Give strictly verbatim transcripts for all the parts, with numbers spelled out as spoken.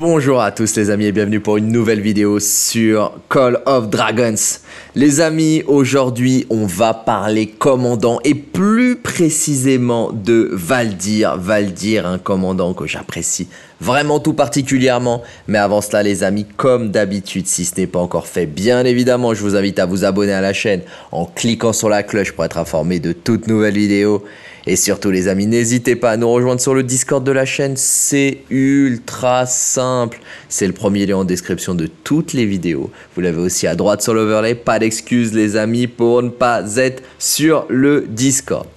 Bonjour à tous les amis et bienvenue pour une nouvelle vidéo sur Call of Dragons. Les amis, aujourd'hui on va parler commandant et plus précisément de Waldyr. Waldyr, un commandant que j'apprécie vraiment tout particulièrement. Mais avant cela les amis, comme d'habitude, si ce n'est pas encore fait, bien évidemment, je vous invite à vous abonner à la chaîne en cliquant sur la cloche pour être informé de toutes nouvelles vidéos. Et surtout les amis, n'hésitez pas à nous rejoindre sur le Discord de la chaîne, c'est ultra simple. C'est le premier lien en description de toutes les vidéos. Vous l'avez aussi à droite sur l'overlay, pas d'excuses les amis pour ne pas être sur le Discord.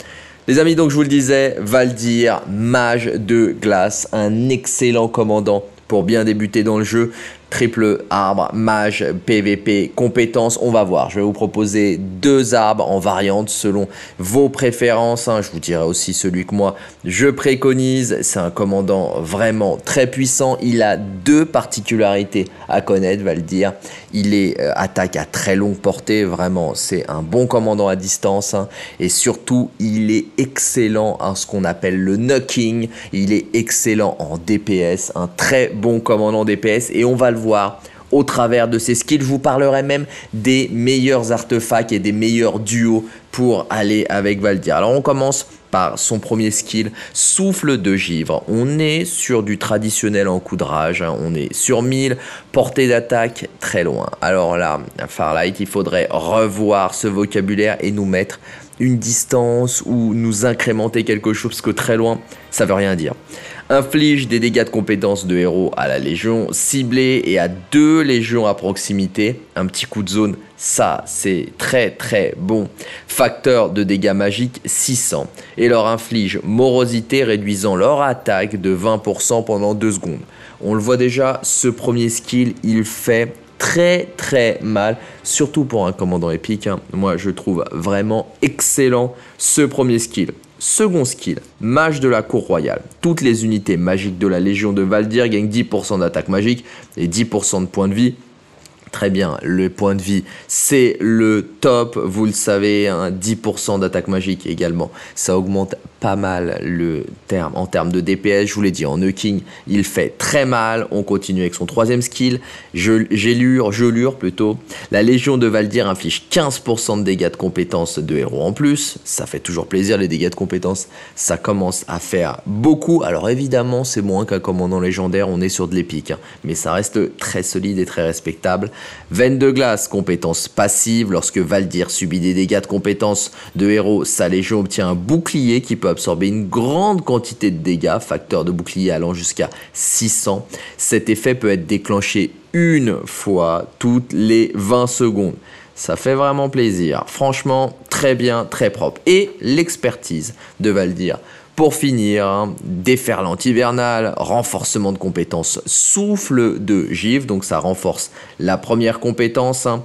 Les amis, donc je vous le disais, Waldyr, mage de glace, un excellent commandant pour bien débuter dans le jeu. Triple arbre, mage, P V P, compétences, on va voir. Je vais vous proposer deux arbres en variante selon vos préférences. Je vous dirai aussi celui que moi je préconise. C'est un commandant vraiment très puissant. Il a deux particularités à connaître, Waldyr. Il est euh, attaque à très longue portée. Vraiment, c'est un bon commandant à distance. Et surtout, il est excellent à ce qu'on appelle le knocking. Il est excellent en D P S. Un très bon commandant D P S. Et on va le voir au travers de ces skills. Je vous parlerai même des meilleurs artefacts et des meilleurs duos pour aller avec Waldyr. Alors on commence par son premier skill, Souffle de Givre. On est sur du traditionnel en coup de rage, hein. On est sur mille, portée d'attaque très loin. Alors là, Farlight, il faudrait revoir ce vocabulaire et nous mettre une distance ou nous incrémenter quelque chose, parce que très loin, ça veut rien dire. Inflige des dégâts de compétences de héros à la légion ciblée et à deux légions à proximité. Un petit coup de zone, ça c'est très très bon. Facteur de dégâts magiques six cents. Et leur inflige morosité réduisant leur attaque de vingt pour cent pendant deux secondes. On le voit déjà, ce premier skill il fait très très mal, surtout pour un commandant épique, hein. Moi je trouve vraiment excellent ce premier skill. Second skill, Mage de la cour royale. Toutes les unités magiques de la légion de Waldyr gagnent dix pour cent d'attaque magique et dix pour cent de points de vie. Très bien, le point de vie, c'est le top, vous le savez, hein, dix pour cent d'attaque magique également. Ça augmente pas mal le terme en termes de D P S, je vous l'ai dit, en knocking, il fait très mal. On continue avec son troisième skill, gelure, gelure plutôt. La légion de Waldyr inflige quinze pour cent de dégâts de compétences de héros en plus. Ça fait toujours plaisir, les dégâts de compétences, ça commence à faire beaucoup. Alors évidemment, c'est moins qu'un commandant légendaire, on est sur de l'épique, hein, mais ça reste très solide et très respectable. Veine de glace, compétence passive. Lorsque Waldyr subit des dégâts de compétences de héros, sa légion obtient un bouclier qui peut absorber une grande quantité de dégâts, facteur de bouclier allant jusqu'à six cents. Cet effet peut être déclenché une fois toutes les vingt secondes. Ça fait vraiment plaisir. Franchement, très bien, très propre. Et l'expertise de Waldyr. Pour finir, hein, déferlant hivernal, renforcement de compétences, souffle de givre, donc ça renforce la première compétence. Hein.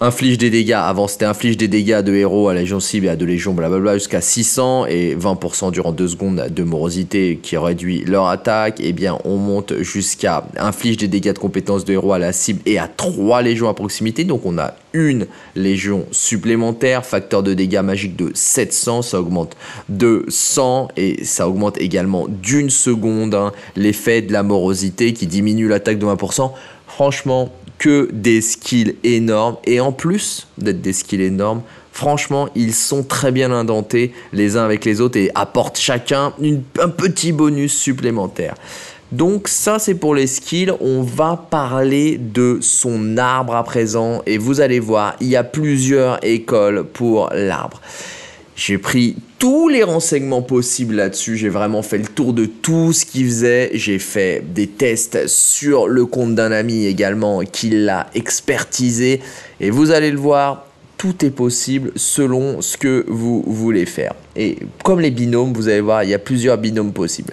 Inflige des dégâts, avant c'était inflige des dégâts de héros à légion cible et à deux légions, blablabla, jusqu'à six cents et vingt pour cent durant deux secondes de morosité qui réduit leur attaque. Et eh bien on monte jusqu'à inflige des dégâts de compétences de héros à la cible et à trois légions à proximité, donc on a une légion supplémentaire, facteur de dégâts magiques de sept cents, ça augmente de cent et ça augmente également d'une seconde, hein, l'effet de la morosité qui diminue l'attaque de vingt pour cent. Franchement, que des skills énormes, et en plus d'être des skills énormes, franchement ils sont très bien indentés les uns avec les autres et apportent chacun une, un petit bonus supplémentaire. Donc ça c'est pour les skills, on va parler de son arbre à présent et vous allez voir, il y a plusieurs écoles pour l'arbre. J'ai pris tous les renseignements possibles là-dessus, j'ai vraiment fait le tour de tout ce qu'il faisait, j'ai fait des tests sur le compte d'un ami également qui l'a expertisé et vous allez le voir, tout est possible selon ce que vous voulez faire. Et comme les binômes, vous allez voir, il y a plusieurs binômes possibles.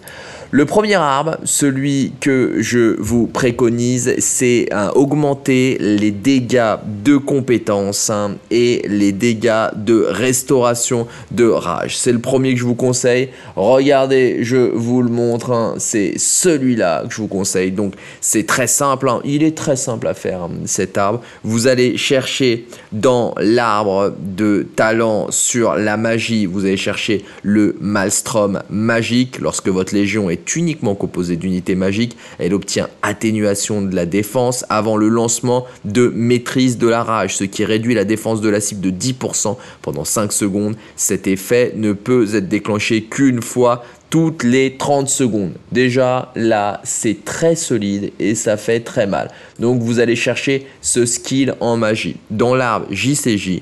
Le premier arbre, celui que je vous préconise, c'est hein, augmenter les dégâts de compétences hein, et les dégâts de restauration de rage. C'est le premier que je vous conseille. Regardez, je vous le montre. Hein, c'est celui-là que je vous conseille. Donc, c'est très simple. Hein, il est très simple à faire, hein, cet arbre. Vous allez chercher dans l'arbre de talent sur la magie, vous allez chercher le Maelstrom magique. Lorsque votre légion est uniquement composée d'unités magiques, elle obtient atténuation de la défense avant le lancement de maîtrise de la rage, ce qui réduit la défense de la cible de dix pour cent pendant cinq secondes. Cet effet ne peut être déclenché qu'une fois toutes les trente secondes. Déjà, là, c'est très solide et ça fait très mal. Donc, vous allez chercher ce skill en magie. Dans l'arbre J C J,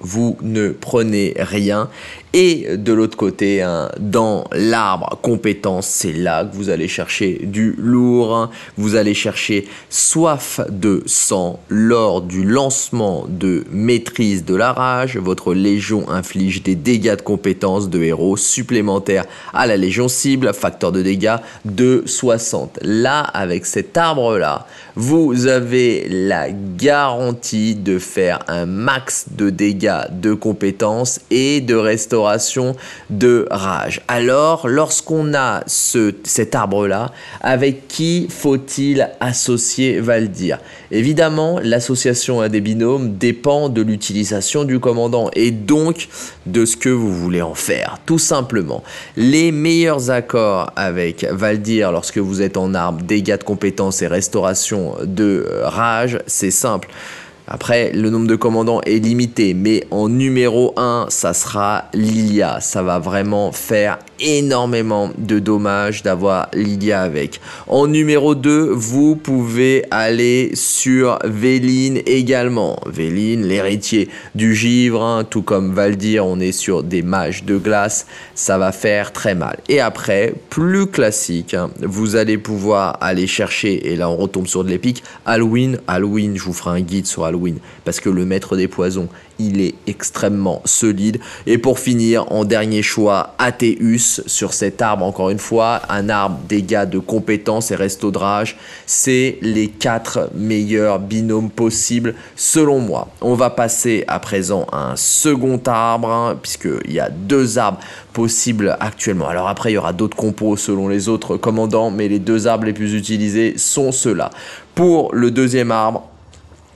vous ne prenez rien. Et de l'autre côté, hein, dans l'arbre compétence, c'est là que vous allez chercher du lourd. Hein. Vous allez chercher soif de sang lors du lancement de maîtrise de la rage. Votre légion inflige des dégâts de compétence de héros supplémentaires à la légion cible, facteur de dégâts de soixante. Là, avec cet arbre-là, vous avez la garantie de faire un max de dégâts de compétences et de restauration de rage. Alors, lorsqu'on a ce, cet arbre-là, avec qui faut-il associer Waldyr? Évidemment, l'association à des binômes dépend de l'utilisation du commandant et donc de ce que vous voulez en faire, tout simplement. Les meilleurs accords avec Waldyr lorsque vous êtes en arbre, dégâts de compétences et restauration de rage, c'est simple. Après, le nombre de commandants est limité, mais en numéro un, ça sera Lilia. Ça va vraiment faire énormément de dommages d'avoir Lilia avec. En numéro deux, vous pouvez aller sur Véline également. Véline, l'héritier du givre, hein, tout comme Waldyr, on est sur des mages de glace. Ça va faire très mal. Et après, plus classique, hein, vous allez pouvoir aller chercher, et là on retombe sur de l'épique, Halloween. Halloween, je vous ferai un guide sur Halloween. Halloween, parce que le maître des poisons, il est extrêmement solide. Et pour finir, en dernier choix, Athéus sur cet arbre, encore une fois, un arbre dégâts de compétences et resto de rage. C'est les quatre meilleurs binômes possibles selon moi. On va passer à présent à un second arbre, hein, puisqu'il y a deux arbres possibles actuellement. Alors après, il y aura d'autres compos selon les autres commandants, mais les deux arbres les plus utilisés sont ceux-là. Pour le deuxième arbre,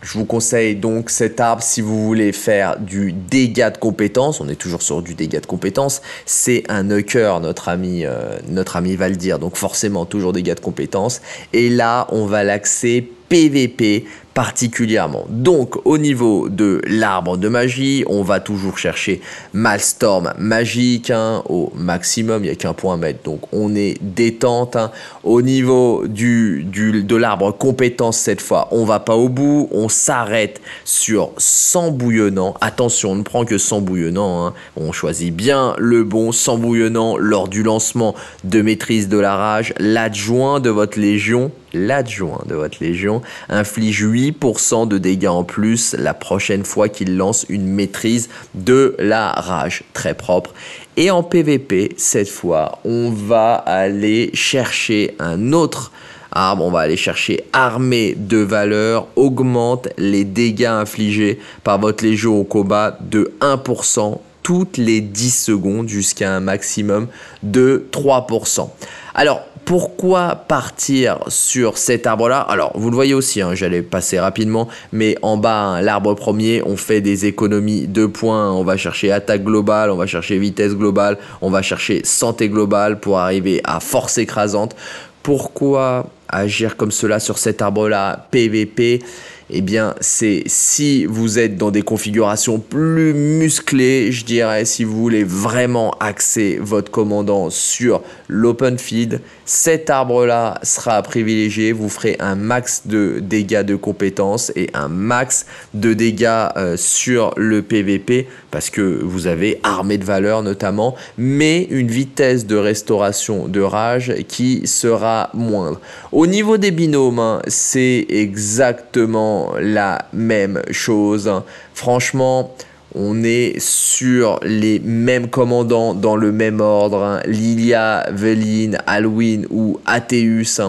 je vous conseille donc cet arbre si vous voulez faire du dégât de compétence. On est toujours sur du dégât de compétence. C'est un hawker, notre ami, euh, notre ami Waldyr. Donc forcément, toujours dégât de compétence. Et là, on va l'axer P V P particulièrement. Donc, au niveau de l'arbre de magie, on va toujours chercher Maelstrom magique hein, au maximum. Il n'y a qu'un point à mettre, donc on est détente. Hein. Au niveau du, du, de l'arbre compétence, cette fois, on ne va pas au bout. On s'arrête sur Sang-bouillonnant. Attention, on ne prend que Sang-bouillonnant. Hein. On choisit bien le bon Sang-bouillonnant lors du lancement de maîtrise de la rage. L'adjoint de votre légion L'adjoint de votre légion inflige huit pour cent de dégâts en plus la prochaine fois qu'il lance une maîtrise de la rage. Très propre. Et en P V P, cette fois, on va aller chercher un autre arbre. On va aller chercher Armée de valeur. Augmente les dégâts infligés par votre légion au combat de un pour cent toutes les dix secondes jusqu'à un maximum de trois pour cent. Alors, pourquoi partir sur cet arbre-là? Alors, vous le voyez aussi, hein, j'allais passer rapidement, mais en bas, hein, l'arbre premier, on fait des économies de points. On va chercher attaque globale, on va chercher vitesse globale, on va chercher santé globale pour arriver à force écrasante. Pourquoi agir comme cela sur cet arbre-là P V P? Eh bien, c'est si vous êtes dans des configurations plus musclées, je dirais, si vous voulez vraiment axer votre commandant sur l'open field, cet arbre-là sera privilégié. Vous ferez un max de dégâts de compétences et un max de dégâts euh, sur le P V P parce que vous avez armée de valeur notamment, mais une vitesse de restauration de rage qui sera moindre. Au niveau des binômes, hein, c'est exactement la même chose. Franchement, On est sur les mêmes commandants dans le même ordre, hein. Lilia, Véline, Alwyn ou Athéus.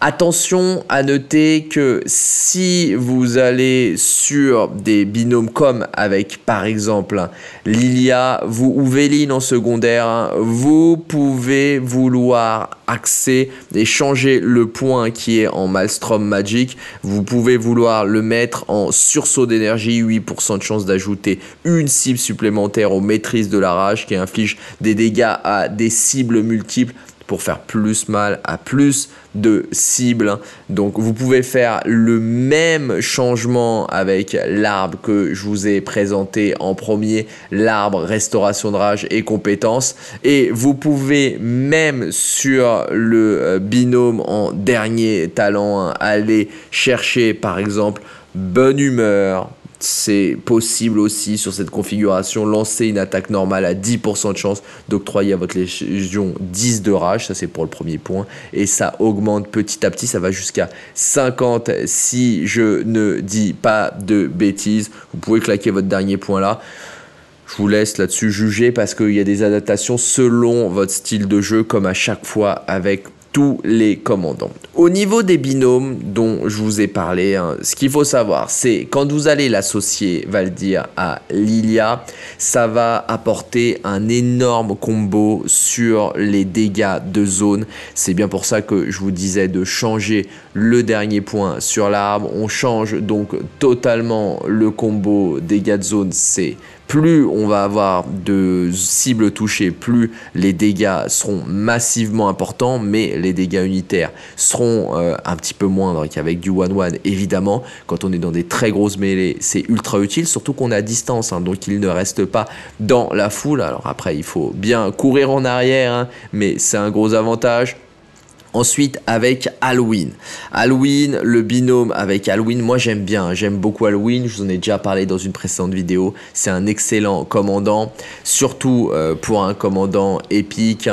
Attention à noter que si vous allez sur des binômes comme avec par exemple Lilia vous, ou Véline en secondaire, hein, vous pouvez vouloir axer et changer le point qui est en Maelstrom magique. Vous pouvez vouloir le mettre en sursaut d'énergie, huit pour cent de chance d'ajouter une cible supplémentaire aux maîtrises de la rage qui inflige des dégâts à des cibles multiples, pour faire plus mal à plus de cibles. Donc vous pouvez faire le même changement avec l'arbre que je vous ai présenté en premier, l'arbre restauration de rage et compétences, et vous pouvez même sur le binôme en dernier talent aller chercher par exemple bonne humeur. C'est possible aussi sur cette configuration, lancer une attaque normale à dix pour cent de chance d'octroyer à votre légion dix de rage, ça c'est pour le premier point, et ça augmente petit à petit, ça va jusqu'à cinquante si je ne dis pas de bêtises. Vous pouvez claquer votre dernier point là. Je vous laisse là-dessus juger parce qu'il y a des adaptations selon votre style de jeu comme à chaque fois avec tous les commandants. Au niveau des binômes dont je vous ai parlé, hein, ce qu'il faut savoir, c'est quand vous allez l'associer, Waldyr, à Lilia, ça va apporter un énorme combo sur les dégâts de zone. C'est bien pour ça que je vous disais de changer le dernier point sur l'arbre. On change donc totalement le combo dégâts de zone. C'est plus on va avoir de cibles touchées, plus les dégâts seront massivement importants, mais les dégâts unitaires seront Euh, un petit peu moindre qu'avec du one-one. Évidemment, quand on est dans des très grosses mêlées, c'est ultra utile, surtout qu'on est à distance, hein, donc il ne reste pas dans la foule. Alors après, il faut bien courir en arrière, hein, mais c'est un gros avantage. Ensuite, avec Alwyn. Alwyn, le binôme avec Alwyn, moi j'aime bien, j'aime beaucoup Alwyn, je vous en ai déjà parlé dans une précédente vidéo, c'est un excellent commandant, surtout euh, pour un commandant épique.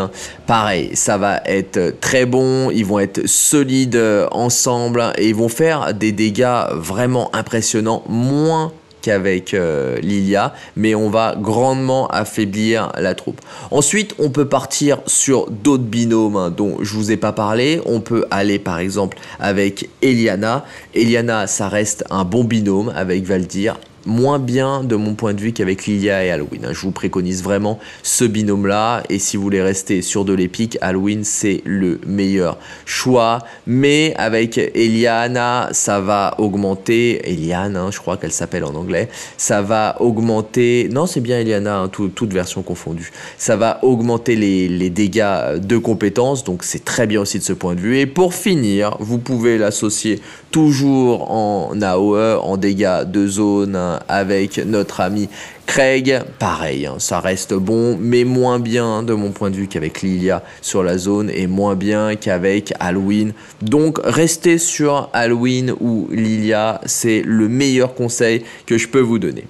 Pareil, ça va être très bon, ils vont être solides euh, ensemble et ils vont faire des dégâts vraiment impressionnants, moins avec euh, Lilia, mais on va grandement affaiblir la troupe. Ensuite, on peut partir sur d'autres binômes hein, dont je vous ai pas parlé. On peut aller par exemple avec Eliana. Eliana, ça reste un bon binôme avec Waldyr. Moins bien de mon point de vue qu'avec Lilia et Alwyn. Je vous préconise vraiment ce binôme-là. Et si vous voulez rester sur de l'épique, Alwyn, c'est le meilleur choix. Mais avec Eliana, ça va augmenter. Eliane, hein, je crois qu'elle s'appelle en anglais. Ça va augmenter... Non, c'est bien Eliana, hein, tout, toutes versions confondues. Ça va augmenter les, les dégâts de compétences. Donc, c'est très bien aussi de ce point de vue. Et pour finir, vous pouvez l'associer toujours en A O E, en dégâts de zone, hein, avec notre ami Craig. Pareil, hein, ça reste bon, mais moins bien hein, de mon point de vue qu'avec Lilia sur la zone et moins bien qu'avec Alwyn. Donc, rester sur Alwyn ou Lilia, c'est le meilleur conseil que je peux vous donner.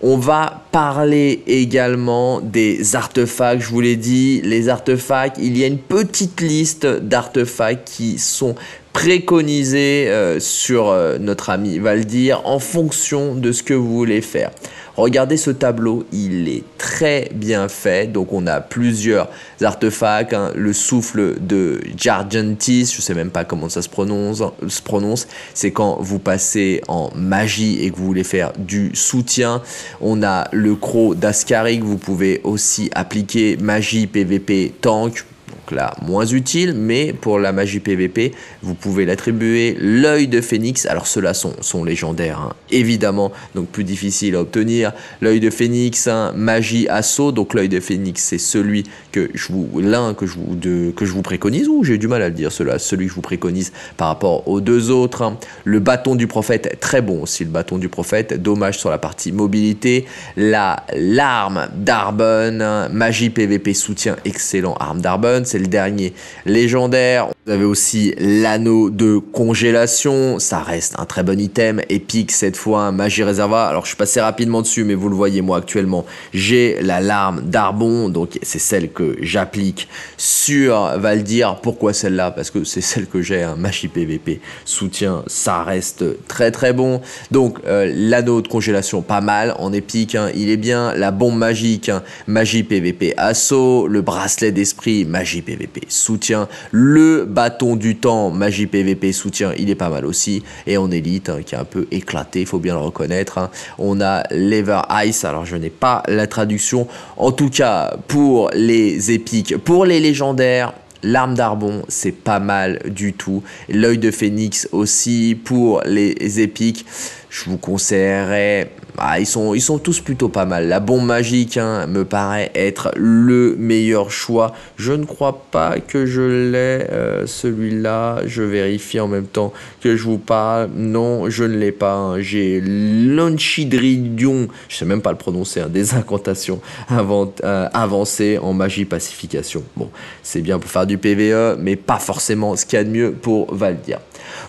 On va parler également des artefacts. Je vous l'ai dit, les artefacts, il y a une petite liste d'artefacts qui sont préconisés euh, sur euh, notre ami Waldyr en fonction de ce que vous voulez faire. Regardez ce tableau, il est très bien fait. Donc, on a plusieurs artefacts. Hein. Le souffle de Jargentis, je ne sais même pas comment ça se prononce. Se prononce. C'est quand vous passez en magie et que vous voulez faire du soutien. On a le Croc d'Ascaric. Vous pouvez aussi appliquer magie, P V P, tank. Donc là, moins utile, mais pour la magie P V P, vous pouvez l'attribuer. L'œil de phénix, alors ceux-là sont, sont légendaires, hein, évidemment, donc plus difficile à obtenir. L'œil de phénix, hein, magie assaut, donc l'œil de phénix, c'est celui que je vous, l'un que je vous, de, que je vous préconise, ou j'ai du mal à le dire, cela, celui que je vous préconise par rapport aux deux autres. Hein. Le bâton du prophète, très bon aussi, le bâton du prophète, dommage sur la partie mobilité. La, l'arme d'Arben, hein, magie P V P soutien, excellent, arme d'Arben, c'est le dernier légendaire. Vous avez aussi l'anneau de congélation, ça reste un très bon item, épique cette fois, hein, magie réserva. Alors je suis passé rapidement dessus, mais vous le voyez, moi actuellement, j'ai la larme d'Arben, donc c'est celle que j'applique sur Waldyr. Pourquoi celle-là? Parce que c'est celle que j'ai, hein, magie P V P, soutien, ça reste très très bon. Donc euh, l'anneau de congélation, pas mal, en épique, hein, il est bien. La bombe magique, hein, magie P V P, assaut. Le bracelet d'esprit, magie P V P, soutien. Le bâton du temps, magie P V P, soutien, il est pas mal aussi. Et en élite, hein, qui est un peu éclaté, il faut bien le reconnaître, hein. On a Lever Ice, alors je n'ai pas la traduction. En tout cas, pour les épiques, pour les légendaires, l'arme d'Arben, c'est pas mal du tout. L'œil de phénix aussi, pour les épiques. Je vous conseillerais... Ah, ils, sont, ils sont tous plutôt pas mal. La bombe magique, hein, me paraît être le meilleur choix. Je ne crois pas que je l'ai, euh, celui-là. Je vérifie en même temps que je vous parle. Non, je ne l'ai pas. Hein. J'ai l'Anchidridion, je ne sais même pas le prononcer, hein, des incantations avant, euh, avancées en magie pacification. Bon, c'est bien pour faire du P V E, mais pas forcément ce qu'il y a de mieux pour Waldyr.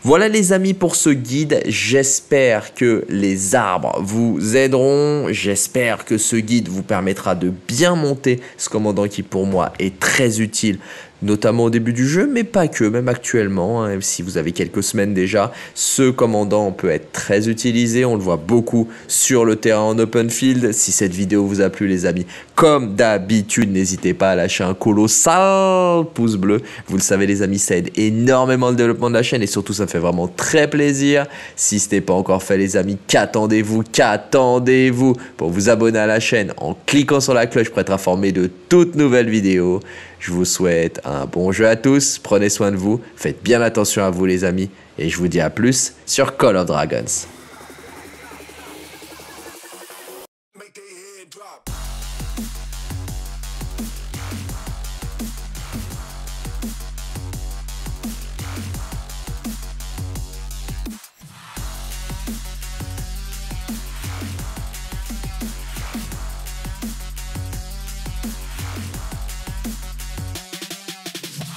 Voilà les amis pour ce guide, j'espère que les arbres vous aideront, j'espère que ce guide vous permettra de bien monter ce commandant qui pour moi est très utile, notamment au début du jeu, mais pas que, même actuellement, hein, si vous avez quelques semaines déjà, ce commandant peut être très utilisé, on le voit beaucoup sur le terrain en open field. Si cette vidéo vous a plu les amis, comme d'habitude, n'hésitez pas à lâcher un colossal pouce bleu, vous le savez les amis, ça aide énormément le développement de la chaîne et surtout ça me fait vraiment très plaisir. Si ce n'est pas encore fait les amis, qu'attendez-vous, qu'attendez-vous pour vous abonner à la chaîne en cliquant sur la cloche pour être informé de toutes nouvelles vidéos. Je vous souhaite un bon jeu à tous, prenez soin de vous, faites bien attention à vous les amis, et je vous dis à plus sur Call of Dragons.